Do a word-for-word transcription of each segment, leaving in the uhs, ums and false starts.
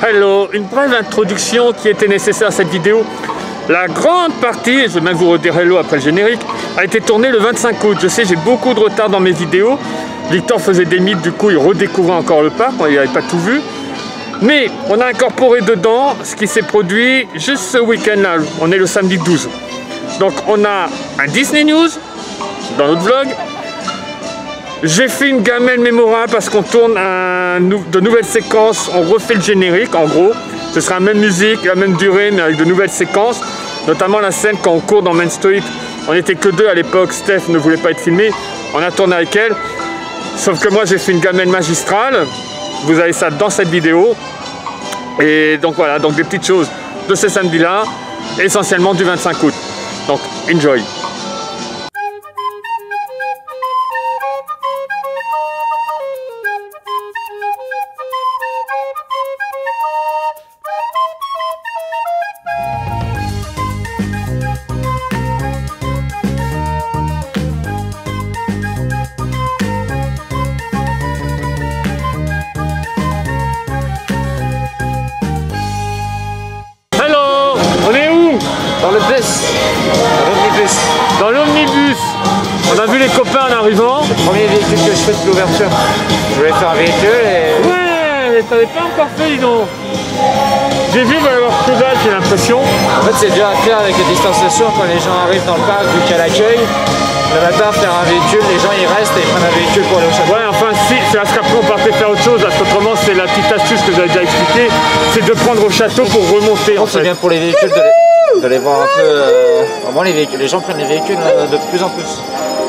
Hello, une brève introduction qui était nécessaire à cette vidéo. La grande partie, je vais même vous redire hello après le générique, a été tournée le vingt-cinq août. Je sais, j'ai beaucoup de retard dans mes vidéos. Victor faisait des mythes, du coup il redécouvrait encore le parc, il n'avait pas tout vu. Mais on a incorporé dedans ce qui s'est produit juste ce week-end-là. On est le samedi douze. Donc on a un Disney News dans notre vlog. J'ai fait une gamelle mémorable parce qu'on tourne un, de nouvelles séquences, on refait le générique en gros. Ce sera la même musique, la même durée mais avec de nouvelles séquences. Notamment la scène quand on court dans Main Street. On n'était que deux à l'époque, Steph ne voulait pas être filmée. On a tourné avec elle. Sauf que moi j'ai fait une gamelle magistrale. Vous avez ça dans cette vidéo. Et donc voilà, donc des petites choses de ce samedi-là, essentiellement du vingt-cinq août. Donc, enjoy! Dans l'omnibus, on a vu les copains en arrivant. C'est le premier véhicule que je fais de l'ouverture. Je voulais faire un véhicule et... Ouais, t'avais pas encore fait, dis donc. J'ai vu, il va y avoir que dalle, j'ai l'impression. En fait, c'est déjà à faire avec les distanciations quand les gens arrivent dans le parc, vu qu'il y a l'accueil. Le matin, faire un véhicule, les gens ils restent et ils prennent un véhicule pour aller au château. Ouais, enfin, si, c'est parce qu'après on partait faire autre chose, parce qu'autrement, c'est la petite astuce que j'avais déjà expliquée, c'est de prendre au château pour remonter. En fait, c'est bien pour les véhicules de les... de les voir un peu... Euh... Vraiment, les, véhicules, les gens prennent les véhicules euh, de plus en plus.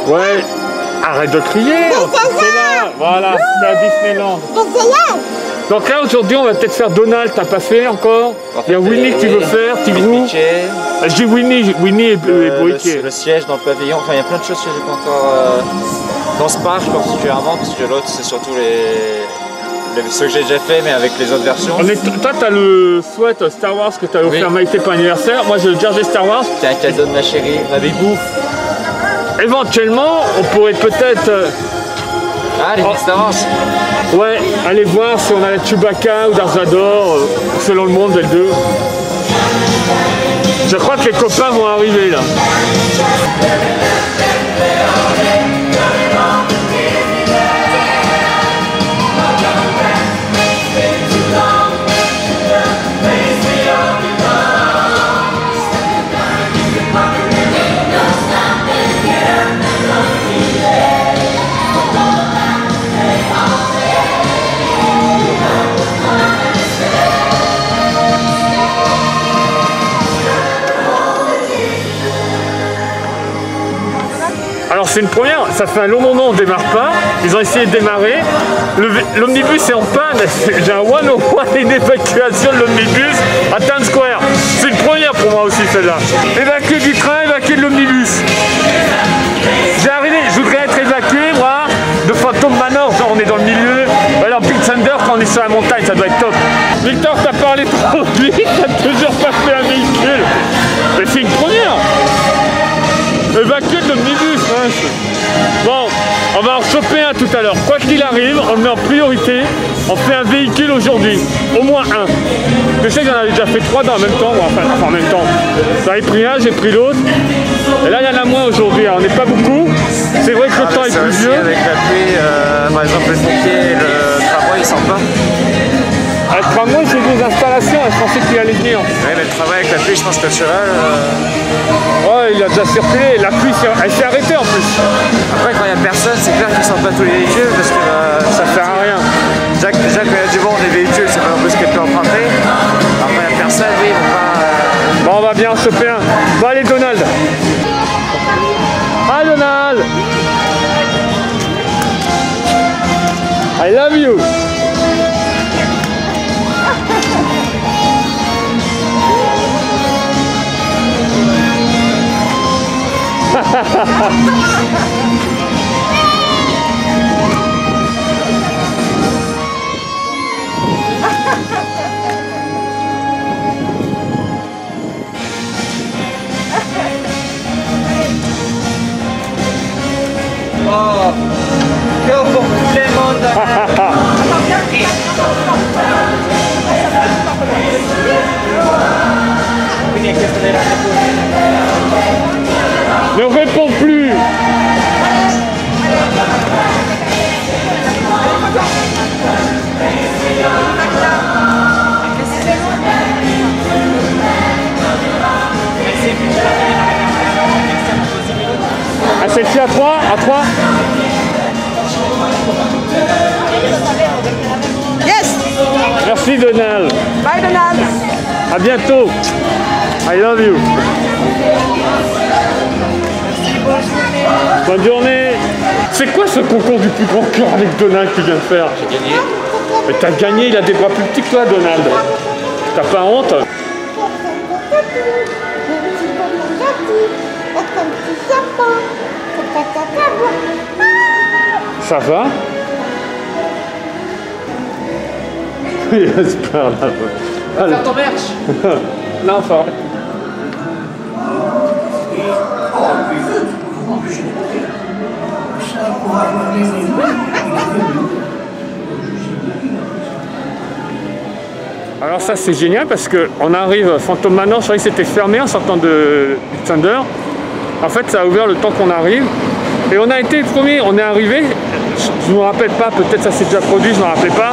Ouais, arrête de crier, c'est là. Voilà, c'est à Disneyland. Donc là, aujourd'hui, on va peut-être faire Donald, t'as pas fait encore. Il y a Winnie que tu veux faire, Tigrou. Je dis Winnie, Winnie et Bruitier. Le, le siège dans le pavillon, enfin, il y a plein de choses que j'ai pas encore... Euh, dans ce parc, particulièrement, parce que l'autre, c'est surtout les... Ceux que j'ai déjà fait, mais avec les autres versions. On est toi, t'as le sweat Star Wars que t'as offert à Maïté pour anniversaire. Moi, j'ai le jersey Star Wars. C'est un cadeau de ma chérie, ma bébou. Éventuellement, on pourrait peut-être. Ah, les oh. Star Wars. Ouais, aller voir si on a la Chewbacca ou Darth Vader, selon le monde, les deux. Je crois que les copains vont arriver là. C'est une première, ça fait un long moment on ne démarre pas, ils ont essayé de démarrer, l'omnibus est en panne, j'ai un one-on-one et une évacuation de l'omnibus à Times Square, c'est une première pour moi aussi celle-là. Évacué du train, évacué de l'omnibus. J'ai arrivé, je voudrais être évacué moi, de Phantom Manor, genre on est dans le milieu, alors Big Thunder quand on est sur la montagne ça doit être top. Victor t'as parlé trop vite, t'as toujours pas fait un véhicule, mais c'est une première. Évacué de l'omnibus, hein. Bon, on va en choper un tout à l'heure. Quoi qu'il arrive, on le met en priorité. On fait un véhicule aujourd'hui. Au moins un. Je sais que j'en avais déjà fait trois dans le même temps. Bon, enfin, enfin, en même temps. J'avais pris un, j'ai pris l'autre. Et là, il y en a moins aujourd'hui. On n'est pas beaucoup. C'est vrai que le ah, temps est, est plus vieux. Avec la pluie, euh, par exemple, le pompier, le tramway, il s'en va. Le tramway, c'est des installations, je pensais qu'il allait venir. Oui, mais le travail avec la pluie, je pense que le cheval... Euh... Ouais, il a déjà circulé, la pluie, elle s'est arrêtée en plus. Après, quand il n'y a personne, c'est clair qu'ils ne sortent pas tous les véhicules, parce que... Euh, ça ne sert à rien. Déjà qu'il y a du monde des véhicules, c'est pas non plus ce qu'elle peut emprunter. Alors quand il n'y a personne, oui, on va... Euh... Bon, on va bien en choper un. Bon, allez, Donald. Ah, Donald, I love you. Oh, que bon, tout le monde. suis à trois, à trois. Yes. Merci Donald. Bye Donald. À bientôt. I love you. Bonne journée. C'est quoi ce concours du plus grand cœur avec Donald qui vient de faire? J'ai gagné. Mais t'as gagné, il a des bras plus petits que toi Donald. T'as pas honte? Ça va? Il reste par là. Allez. Faire ton merch. Non, fort. Alors ça c'est génial parce qu'on arrive à Phantom Manor, je croyais que c'était fermé en sortant de Big Thunder. En fait ça a ouvert le temps qu'on arrive. Et on a été les premiers, on est arrivé, je ne me rappelle pas, peut-être ça s'est déjà produit, je ne me rappelle pas.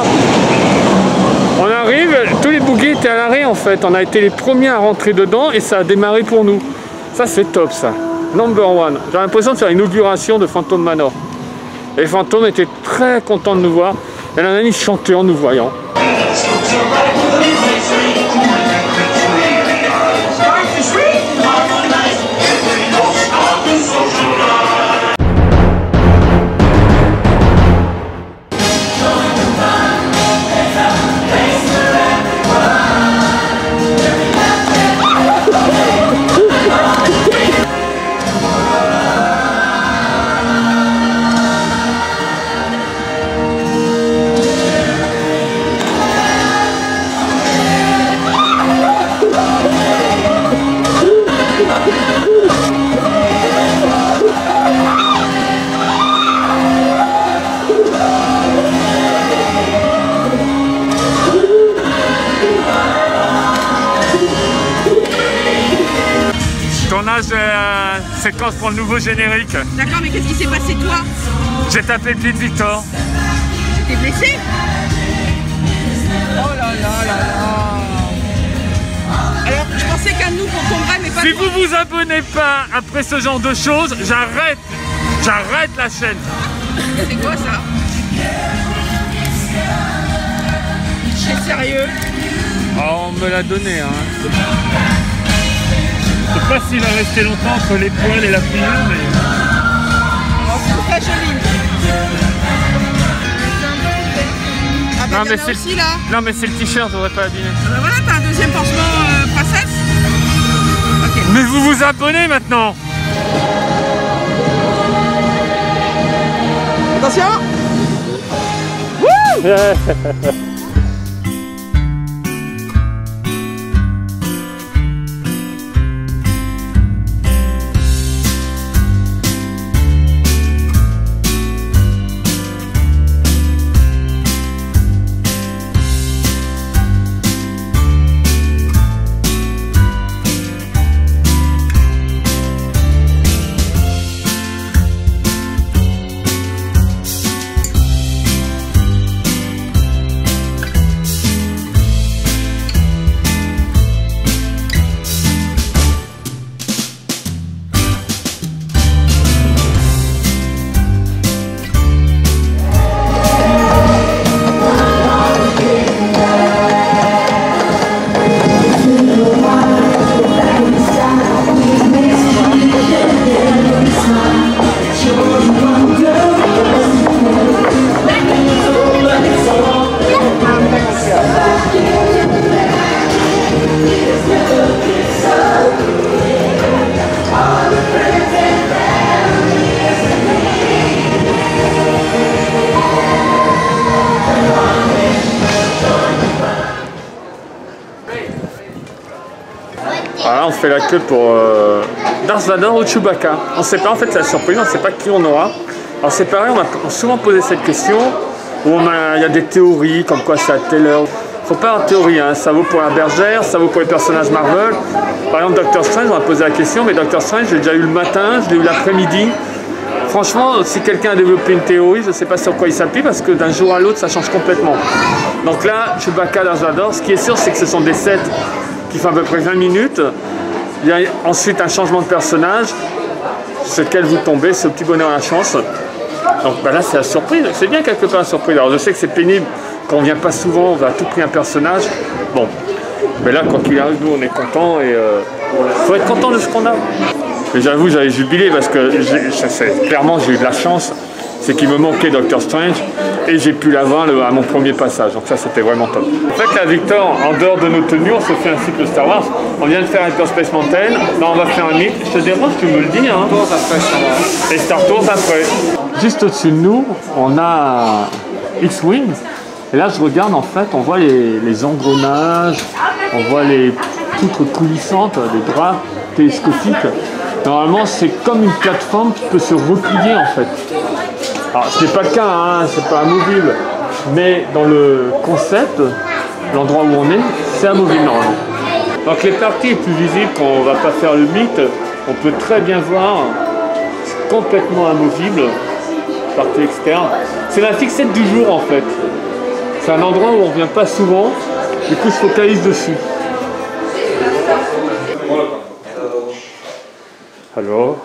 On arrive, tous les bougies étaient à l'arrêt en fait, on a été les premiers à rentrer dedans et ça a démarré pour nous. Ça c'est top ça, number one. J'ai l'impression de faire une inauguration de Phantom Manor. Et les fantômes étaient très contents de nous voir, et la nanny chantait en nous voyant. Séquence pour le nouveau générique. D'accord, mais qu'est-ce qui s'est passé toi? J'ai tapé le pied de Victor. Tu t'es blessé? Oh là là là là. Alors je pensais qu'à nous qu'on tomberait mais pas. Si vous vous abonnez pas après ce genre de choses, j'arrête. J'arrête la chaîne. C'est quoi ça? C'est sérieux? Oh, on me l'a donné hein. Je sais pas s'il va rester longtemps entre les poils et la figure, mais... Oh, c'est très joli. Ah bah non, mais aussi, là. Non mais c'est le t-shirt, on aurait pas abîmé. Ah bah voilà, t'as un deuxième pansement euh, princesse. Okay. Mais vous vous abonnez maintenant. Attention. Wouh yeah. Fait la queue pour euh, Darth Vader ou Chewbacca. On sait pas, en fait, c'est la surprise, on sait pas qui on aura. Alors c'est pareil, on m'a souvent posé cette question, où il y a des théories, comme quoi c'est à telle heure. Faut pas avoir de théorie, hein. Ça vaut pour la bergère, ça vaut pour les personnages Marvel. Par exemple, Doctor Strange, on m'a posé la question, mais Doctor Strange, j'ai déjà eu le matin, je l'ai eu l'après-midi. Franchement, si quelqu'un a développé une théorie, je sais pas sur quoi il s'appuie, parce que d'un jour à l'autre, ça change complètement. Donc là, Chewbacca, Darth Vader, ce qui est sûr, c'est que ce sont des sets qui font à peu près vingt minutes. Il y a ensuite un changement de personnage. sur lequel vous tombez, ce petit bonheur à la chance. Donc bah là c'est la surprise, c'est bien quelque part la surprise. Alors je sais que c'est pénible, qu'on ne vient pas souvent, on va à tout prix un personnage. Bon, mais là quand il arrive, nous on est content et euh, faut être content de ce qu'on a. Mais j'avoue, j'avais jubilé parce que clairement j'ai eu de la chance, c'est qu'il me manquait Doctor Strange et j'ai pu l'avoir à mon premier passage, donc ça c'était vraiment top. En fait là Victor, en dehors de nos tenues, on se fait un cycle Star Wars, on vient de faire Hyperspace Mountain, là on va faire un mythe, je te dérange, tu me le dis hein. Et Star Tours après. Juste au-dessus de nous, on a X-Wing, et là je regarde en fait, on voit les, les engrenages, on voit les poutres coulissantes, les bras télescopiques. Normalement c'est comme une plateforme qui peut se replier en fait. Alors ce n'est pas le cas, hein, c'est pas amovible, mais dans le concept, l'endroit où on est, c'est amovible normalement. Donc les parties les plus visibles, quand on ne va pas faire le mythe, on peut très bien voir, c'est complètement amovible, partie externe. C'est la fixette du jour en fait. C'est un endroit où on ne revient pas souvent, du coup se focalise dessus. Alors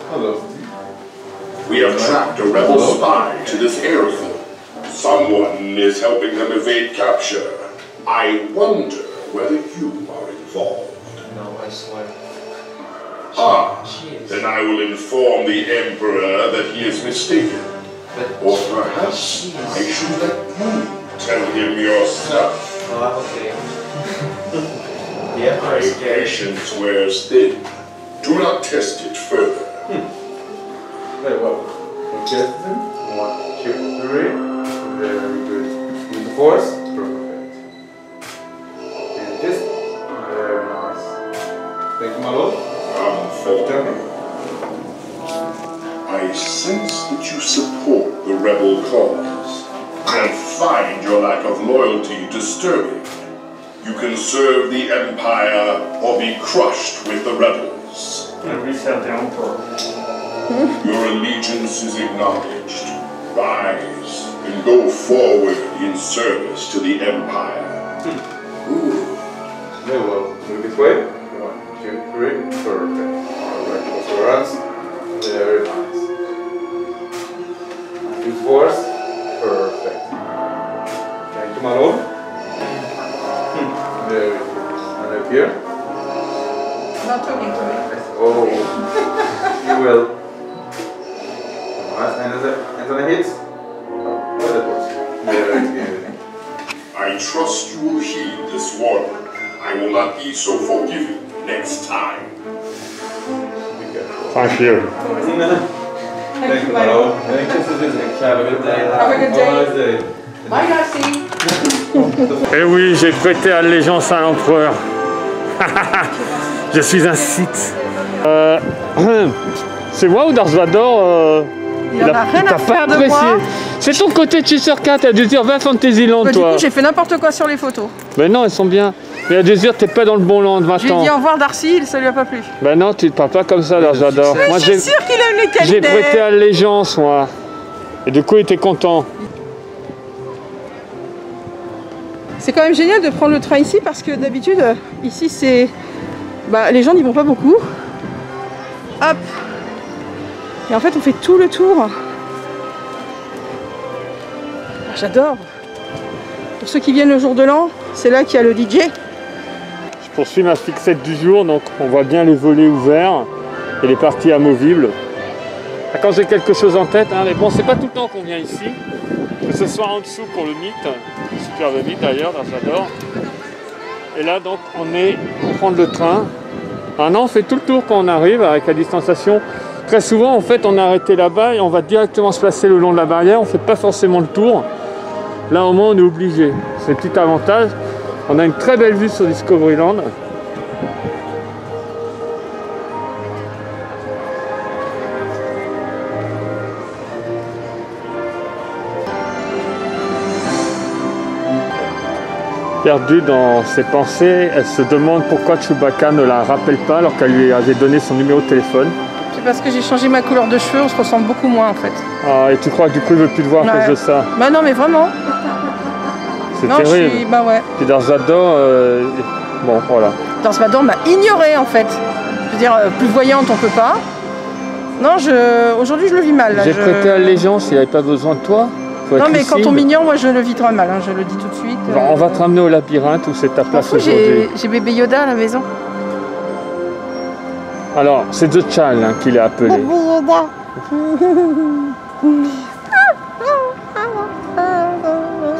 We have tracked a rebel spy to this area. Someone is helping them evade capture. I wonder whether you are involved. No, I swear. Ah, then I will inform the Emperor that he is mistaken. Or perhaps I should let you tell him yourself. No, I'm okay. Yeah, my patience wears thin. Do not test it further. Hmm. Wait, what? Okay. One, two, three. Very good. With the force? Perfect. And this? Very nice. Thank you, my lord. Um, I sense that you support the rebel cause and find your lack of loyalty disturbing. You can serve the Empire or be crushed with the rebels. And we sell the Emperor. Your allegiance is acknowledged. Rise and go forward in service to the Empire. Ooh. Very well. Move this way. One, two, three. Perfect. Alright, close your eyes. Very nice. Use force. Perfect. Thank you, my lord. Very good. And up here. Not talking to me. Oh. You will. I trust you will heed this warning. I will not be so forgiving next time. Thank you. Thank you, Maro. Merry Christmas. Have a good day. Have a good day. Bye, Darcy. Eh oui, j'ai prêté allégeance à l'empereur. Je suis un Sith. Euh, C'est moi ou Darth Vader euh... Il en a rien à faire de moi. C'est ton côté Cheshire quatre, elle a dû dire va à Fantasyland toi. Du coup j'ai fait n'importe quoi sur les photos. Ben non, elles sont bien. Mais elle a dû dire t'es pas dans le bon land maintenant. J'ai dit au revoir Darcy, ça lui a pas plu. Ben non, tu te parles pas comme ça, j'adore. Moi je suis sûr qu'il aime les qualités. J'ai prêté allégeance moi. Et du coup il était content. C'est quand même génial de prendre le train ici parce que d'habitude ici c'est... Bah les gens n'y vont pas beaucoup. Hop. Et en fait, on fait tout le tour. J'adore. Pour ceux qui viennent le jour de l'an, c'est là qu'il y a le D J. Je poursuis ma fixette du jour, donc on voit bien les volets ouverts et les parties amovibles. Ah, quand j'ai quelque chose en tête, hein, mais bon, c'est pas tout le temps qu'on vient ici. Que ce soit en dessous pour le mythe, superbe mythe d'ailleurs, j'adore. Et là, donc, on est pour prendre le train. Un an, on fait tout le tour quand on arrive avec la distanciation. Très souvent, en fait, on a arrêté là-bas et on va directement se placer le long de la barrière. On ne fait pas forcément le tour. Là, au moins, on est obligé. C'est un petit avantage. On a une très belle vue sur Discoveryland. Perdue dans ses pensées, elle se demande pourquoi Chewbacca ne la rappelle pas alors qu'elle lui avait donné son numéro de téléphone. Parce que j'ai changé ma couleur de cheveux, on se ressemble beaucoup moins en fait. Ah, et tu crois que du coup il veut plus te voir à cause de ça? Bah non, mais vraiment. C'est terrible. Je suis... Bah ouais. Puis Darth Vader, euh... bon voilà. Darth Vader m'a ignoré en fait. Je veux dire, plus voyante on peut pas. Non, je... aujourd'hui je le vis mal. J'ai je... prêté allégeance, il n'y avait pas besoin de toi. Non mais quand on m'ignore, moi je le vis très mal, hein, je le dis tout de suite. Genre, on va te ramener au labyrinthe où c'est ta place aujourd'hui. J'ai bébé Yoda à la maison. Alors, c'est The Child hein, qu'il a appelé. Bébé Yoda.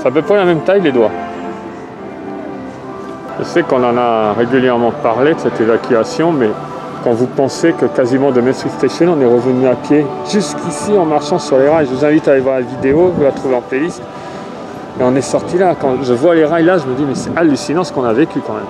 Ça peut pas la même taille les doigts. Je sais qu'on en a régulièrement parlé de cette évacuation, mais quand vous pensez que quasiment de Main Street Station, on est revenu à pied jusqu'ici en marchant sur les rails. Je vous invite à aller voir la vidéo, vous la trouvez en playlist. Et on est sorti là. Quand je vois les rails là, je me dis mais c'est hallucinant ce qu'on a vécu quand même.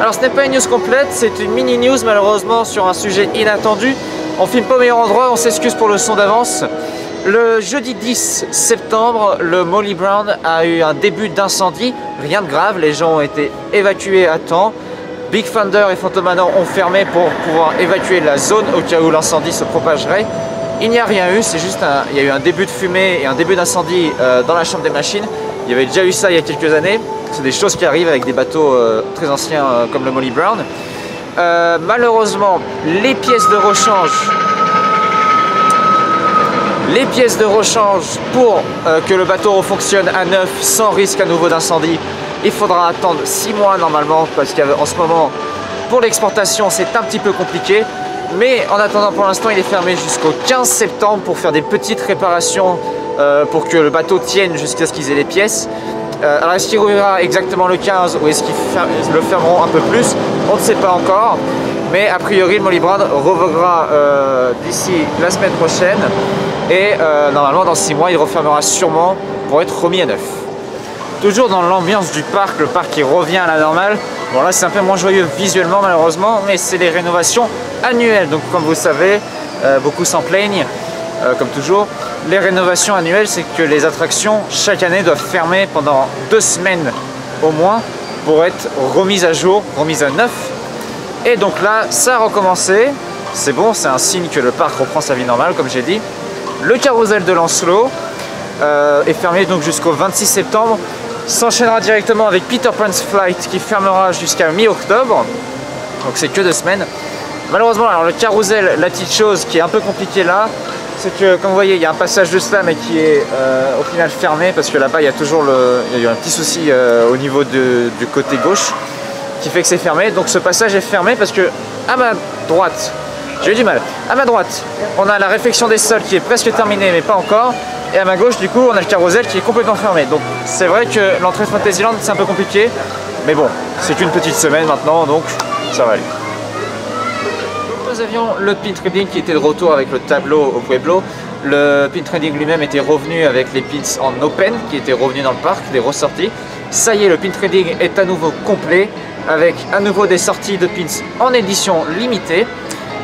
Alors ce n'est pas une news complète, c'est une mini news malheureusement sur un sujet inattendu. On filme pas au meilleur endroit, on s'excuse pour le son d'avance. Le jeudi dix septembre, le Molly Brown a eu un début d'incendie, rien de grave, les gens ont été évacués à temps. Big Thunder et Phantom Manor ont fermé pour pouvoir évacuer la zone au cas où l'incendie se propagerait. Il n'y a rien eu, c'est juste un, il y a eu un début de fumée et un début d'incendie euh, dans la chambre des machines. Il y avait déjà eu ça il y a quelques années. C'est des choses qui arrivent avec des bateaux euh, très anciens euh, comme le Molly Brown. Euh, malheureusement, les pièces de rechange, les pièces de rechange pour euh, que le bateau refonctionne à neuf sans risque à nouveau d'incendie, il faudra attendre six mois normalement parce qu'en ce moment, pour l'exportation, c'est un petit peu compliqué. Mais en attendant, pour l'instant, il est fermé jusqu'au quinze septembre pour faire des petites réparations euh, pour que le bateau tienne jusqu'à ce qu'ils aient les pièces. Alors est-ce qu'il rouvrira exactement le quinze ou est-ce qu'ils le fermeront un peu plus? On ne sait pas encore, mais a priori le Molly Brown rouvrira euh, d'ici la semaine prochaine et euh, normalement dans six mois il refermera sûrement pour être remis à neuf. Toujours dans l'ambiance du parc, le parc qui revient à la normale. Bon là c'est un peu moins joyeux visuellement malheureusement, mais c'est les rénovations annuelles, donc comme vous savez euh, beaucoup s'en plaignent. Euh, comme toujours, les rénovations annuelles, c'est que les attractions, chaque année, doivent fermer pendant deux semaines au moins pour être remises à jour, remises à neuf. Et donc là, ça a recommencé. C'est bon, c'est un signe que le parc reprend sa vie normale, comme j'ai dit. Le carrousel de Lancelot euh, est fermé donc jusqu'au vingt-six septembre. S'enchaînera directement avec Peter Pan's Flight qui fermera jusqu'à mi-octobre. Donc c'est que deux semaines. Malheureusement, alors le carrousel, la petite chose qui est un peu compliquée là, c'est que comme vous voyez il y a un passage de cela mais qui est euh, au final fermé parce que là-bas il y a toujours le... il y a eu un petit souci euh, au niveau de, du côté gauche qui fait que c'est fermé, donc ce passage est fermé parce que à ma droite, j'ai eu du mal, à ma droite on a la réfection des sols qui est presque terminée mais pas encore, et à ma gauche du coup on a le carrousel qui est complètement fermé, donc c'est vrai que l'entrée de Fantasyland c'est un peu compliqué mais bon c'est qu'une petite semaine maintenant donc ça va aller. Nous avions le pin trading qui était de retour avec le tableau au Pueblo. Le pin trading lui-même était revenu avec les pins en open qui étaient revenus dans le parc, des ressorties. Ça y est, le pin trading est à nouveau complet avec à nouveau des sorties de pins en édition limitée.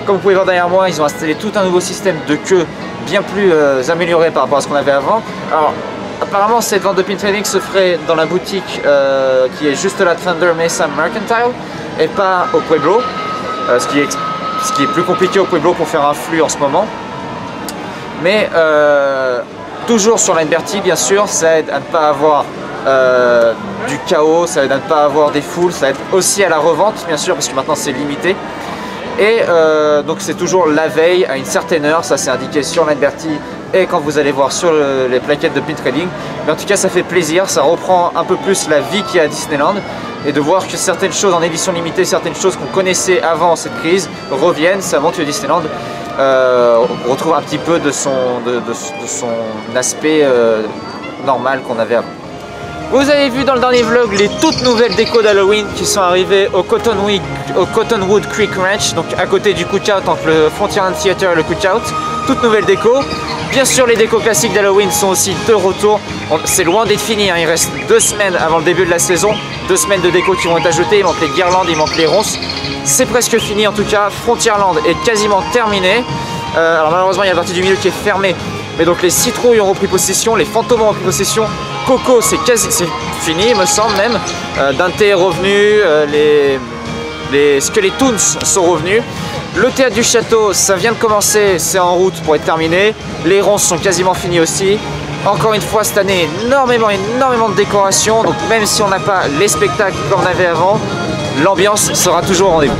Comme vous pouvez voir derrière moi, ils ont installé tout un nouveau système de queue bien plus euh, amélioré par rapport à ce qu'on avait avant. Alors, apparemment, cette vente de pin trading se ferait dans la boutique euh, qui est juste là de Thunder Mesa Mercantile et pas au Pueblo, euh, ce qui explique. Ce qui est plus compliqué au Pueblo pour faire un flux en ce moment. Mais euh, toujours sur l'Inberti bien sûr, ça aide à ne pas avoir euh, du chaos, ça va être à ne pas avoir des foules, ça va être aussi à la revente bien sûr parce que maintenant c'est limité. Et euh, donc c'est toujours la veille à une certaine heure, ça c'est indiqué sur l'adverti et quand vous allez voir sur le, les plaquettes de Pin-Trading. Mais en tout cas ça fait plaisir, ça reprend un peu plus la vie qu'il y a à Disneyland et de voir que certaines choses en édition limitée, certaines choses qu'on connaissait avant cette crise reviennent, ça montre que Disneyland euh, retrouve un petit peu de son, de, de, de son aspect euh, normal qu'on avait avant. Vous avez vu dans le dernier vlog les toutes nouvelles décos d'Halloween qui sont arrivées au, Cotton Week, au Cottonwood Creek Ranch, donc à côté du cookout entre le Frontierland Theater et le cookout. Toutes nouvelles décos. Bien sûr, les décos classiques d'Halloween sont aussi de retour. C'est loin d'être fini, hein. Il reste deux semaines avant le début de la saison. Deux semaines de décos qui vont être ajoutées. Il manque les guirlandes, il manque les ronces. C'est presque fini en tout cas. Frontierland est quasiment terminé. Euh, alors malheureusement, il y a la partie du milieu qui est fermée. Mais donc les citrouilles ont repris possession, les fantômes ont repris possession. Coco, c'est quasi fini, il me semble même. Euh, Dante est revenu, euh, les, les Skeletoons sont revenus. Le théâtre du château, ça vient de commencer, c'est en route pour être terminé. Les ronces sont quasiment finis aussi. Encore une fois, cette année, énormément, énormément de décorations. Donc même si on n'a pas les spectacles qu'on avait avant, l'ambiance sera toujours au rendez-vous.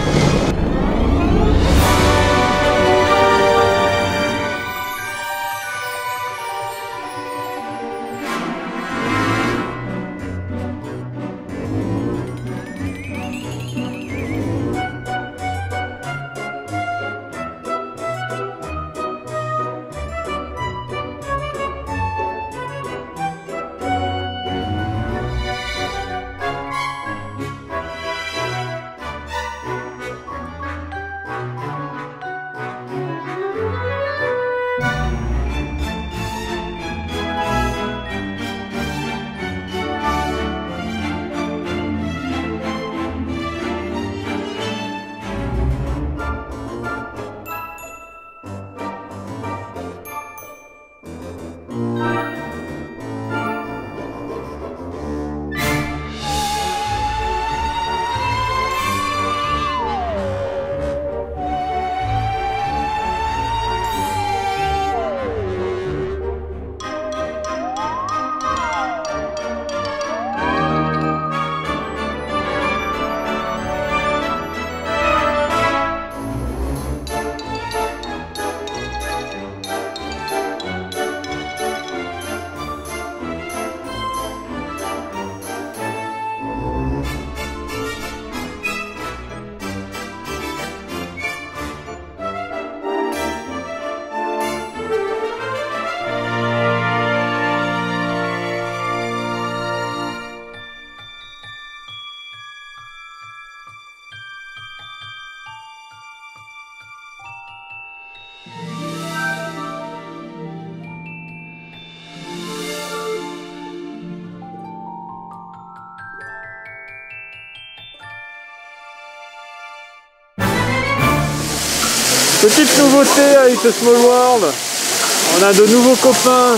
Petite nouveauté à It's a Small World, on a de nouveaux copains.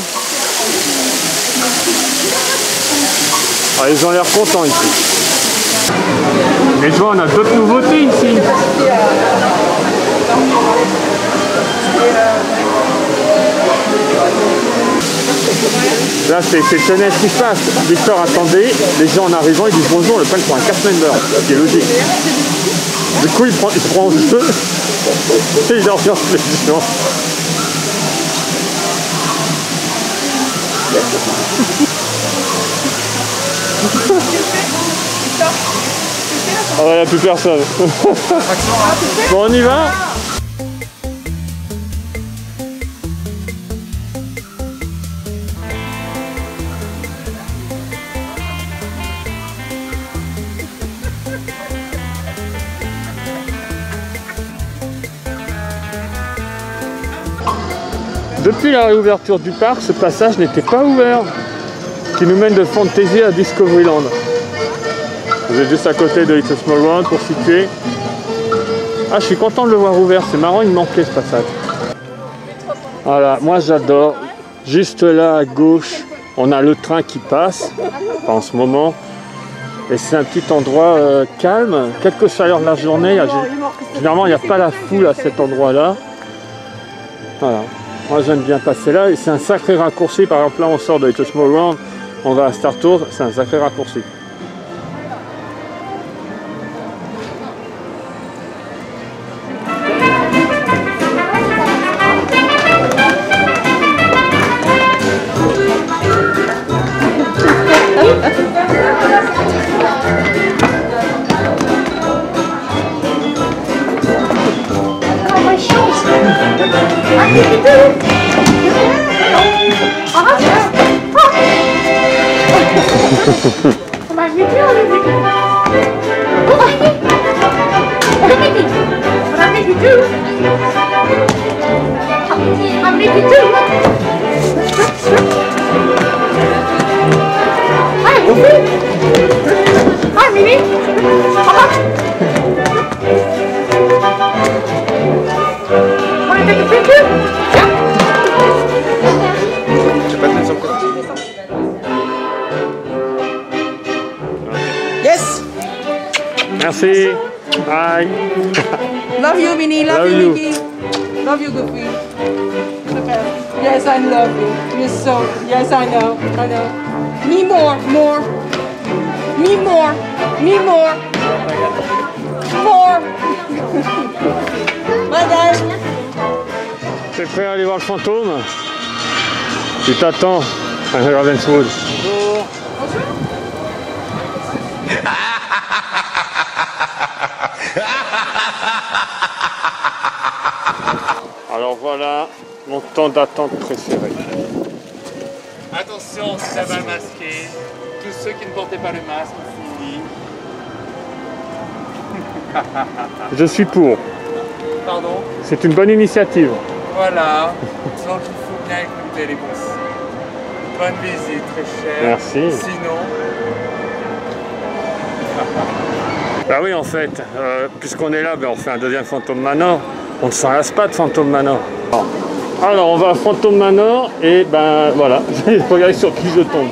Ah, ils ont l'air contents ici. Mais tu vois, on a d'autres nouveautés ici. Là, c'est exceptionnel ce qui se passe. Victor attendait, les gens en arrivant, ils disent bonjour, le pain prend un quatre-mètres, ce qui est logique. Du coup, il, prend, il se prend au jeu. Et il ambiance les gens. Ah ouais, il n'y a plus personne. Bon, on y va. Depuis la réouverture du parc, ce passage n'était pas ouvert, qui nous mène de Fantasy à Discoveryland. Vous êtes juste à côté de It's a Small World pour situer. Ah, je suis content de le voir ouvert, c'est marrant, il manquait ce passage. Voilà, moi j'adore. Juste là à gauche, on a le train qui passe, enfin, en ce moment. Et c'est un petit endroit euh, calme, quelques chaleurs de la journée. Là, généralement, il n'y a pas la foule à cet endroit-là. Voilà. Moi j'aime bien passer là et c'est un sacré raccourci. Par exemple là on sort de It's a Small World, on va à Star Tours, c'est un sacré raccourci. Merci. Bye. Love you, Vinny. Love, love you, Mickey. Love you, Goofy. Yes, I love you. You're so. Yes, I know. I know. Me more, more. Me more. Me more. More. Bye, guys. T'es prêt à aller voir le fantôme? Tu t'attends à Ravenswood. Bonjour. Bonjour. Alors voilà mon temps d'attente préféré. Attention, c'est la balle masquée. Tous ceux qui ne portaient pas le masque, fini. Je suis pour. Pardon? C'est une bonne initiative. Voilà. Donc il faut bien écouter les conseils. Bonne visite, très chère. Merci. Sinon. Bah oui, en fait, euh, puisqu'on est là, bah on fait un deuxième Phantom Manor. On ne s'en lasse pas de Phantom Manor. Alors, on va à Phantom Manor et ben voilà, regardez sur qui je tombe.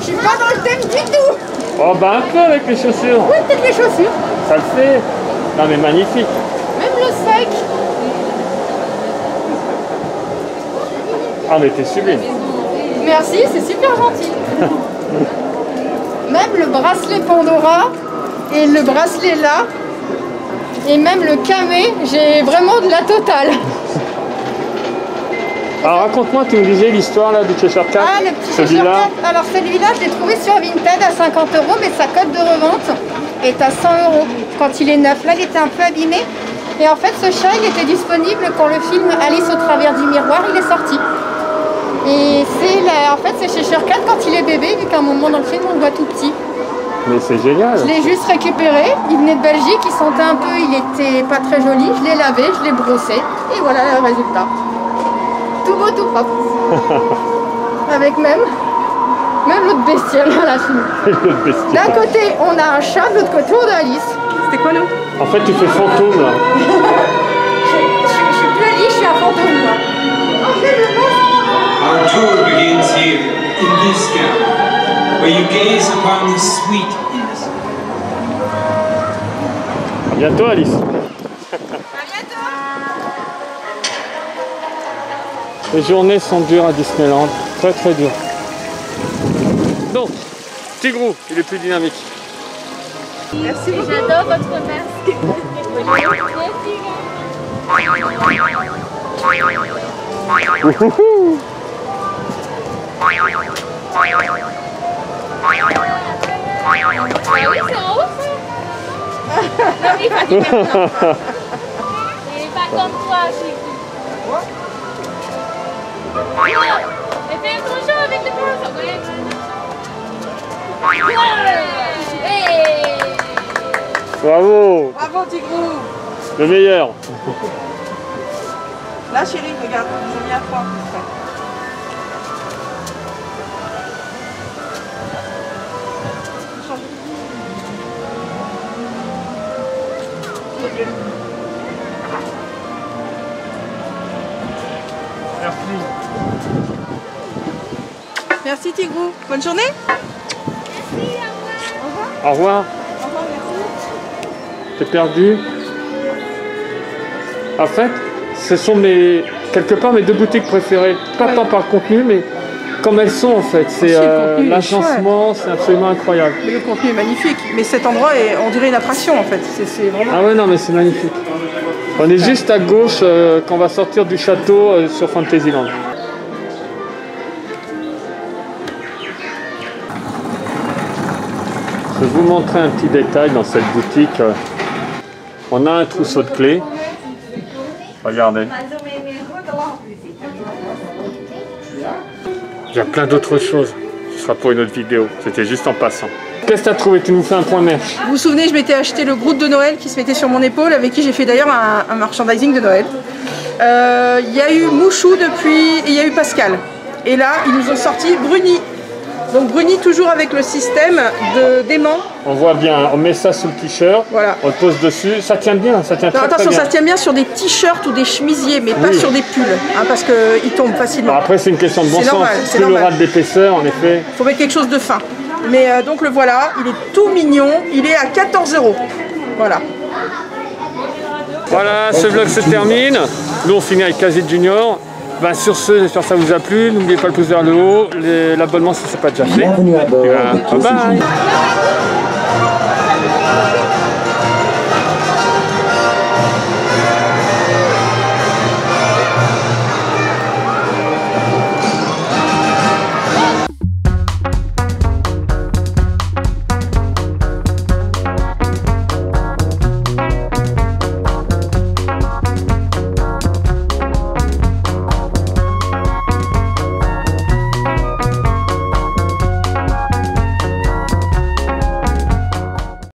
Je suis pas dans le thème du tout. Oh, bah un peu avec les chaussures. Oui, peut-être les chaussures. Ça le fait. Non, mais magnifique. Même le sac. Ah, mais t'es sublime. Merci, c'est super gentil. Même le bracelet Pandora et le bracelet là et même le camé, j'ai vraiment de la totale. Alors raconte-moi, tu me disais l'histoire là du Cheshire Cat. Ah, le petit Cheshire Cat. Alors celui-là, je l'ai trouvé sur Vinted à cinquante euros, mais sa cote de revente est à cent euros. Quand il est neuf, là il était un peu abîmé. Et en fait, ce chat, il était disponible quand le film Alice au travers du miroir, il est sorti. Et c'est la... en fait c'est chez Cheshire Cat quand il est bébé, vu qu'à un moment dans le film on le voit tout petit. Mais c'est génial. Je l'ai juste récupéré, il venait de Belgique, il sentait un peu, il était pas très joli, je l'ai lavé, je l'ai brossé, et voilà le résultat. Tout beau, tout propre. Avec même, même l'autre bestiaire à la fin. D'un côté on a un chat, de l'autre côté on a Alice. C'était quoi l'autre? En fait tu fais fantôme là. je, je, je suis plus Alice, je suis un fantôme moi. En fait, le... Our tour begins here, in this camp, where you gaze upon the sweet innocence. À bientôt, Alice. À bientôt. Les journées sont dures à Disneyland, très très dures. Donc, Tigrou, il est plus dynamique. Merci, j'adore votre masque. Ah oui, c'est en haut ça. Il n'est pas comme toi, Chiqui. Et fais un gros jeu avec les poissons. Bravo. Bravo, Tigrou. Le meilleur. Là, chérie, regarde, on nous a mis à froid. Merci Tigrou, bonne journée. Merci, au revoir. Au revoir. Au revoir, merci. T'es perdu. En fait, ce sont mes, quelque part mes deux boutiques préférées. Pas tant par contenu, mais comme elles sont en fait. C'est euh, l'agencement, c'est absolument incroyable. Mais le contenu est magnifique. Mais cet endroit est, on dirait une attraction en fait. C'est, c'est vraiment... Ah ouais non mais c'est magnifique. On est juste à gauche euh, quand on va sortir du château euh, sur Fantasyland. Je vais vous montrer un petit détail dans cette boutique. On a un trousseau de clés. Regardez. Il y a plein d'autres choses. Ce sera pour une autre vidéo. C'était juste en passant. Qu'est-ce que tu as trouvé? Tu nous fais un point merch. Vous vous souvenez, je m'étais acheté le Groot de Noël qui se mettait sur mon épaule, avec qui j'ai fait d'ailleurs un, un merchandising de Noël. Il euh, y a eu Mouchou depuis, et il y a eu Pascal. Et là, ils nous ont sorti Bruni. Donc Bruni toujours avec le système d'aimant. On voit bien, on met ça sous le t-shirt, voilà. On le pose dessus, ça tient bien, ça tient non, très, attention, très bien. Ça tient bien sur des t-shirts ou des chemisiers, mais oui. Pas sur des pulls, hein, parce qu'ils tombent facilement. Alors après c'est une question de bon sens, normal, plus normal. Le rade d'épaisseur en effet. Il faut mettre quelque chose de fin. Mais euh, donc le voilà, il est tout mignon, il est à quatorze euros. Voilà. Voilà, ce vlog se termine. Nous on finit avec Kazid Junior. Ben sur ce, j'espère que ça vous a plu. N'oubliez pas le pouce vers le haut, l'abonnement si ce n'est pas déjà fait. Bienvenue à bord. Bye bye.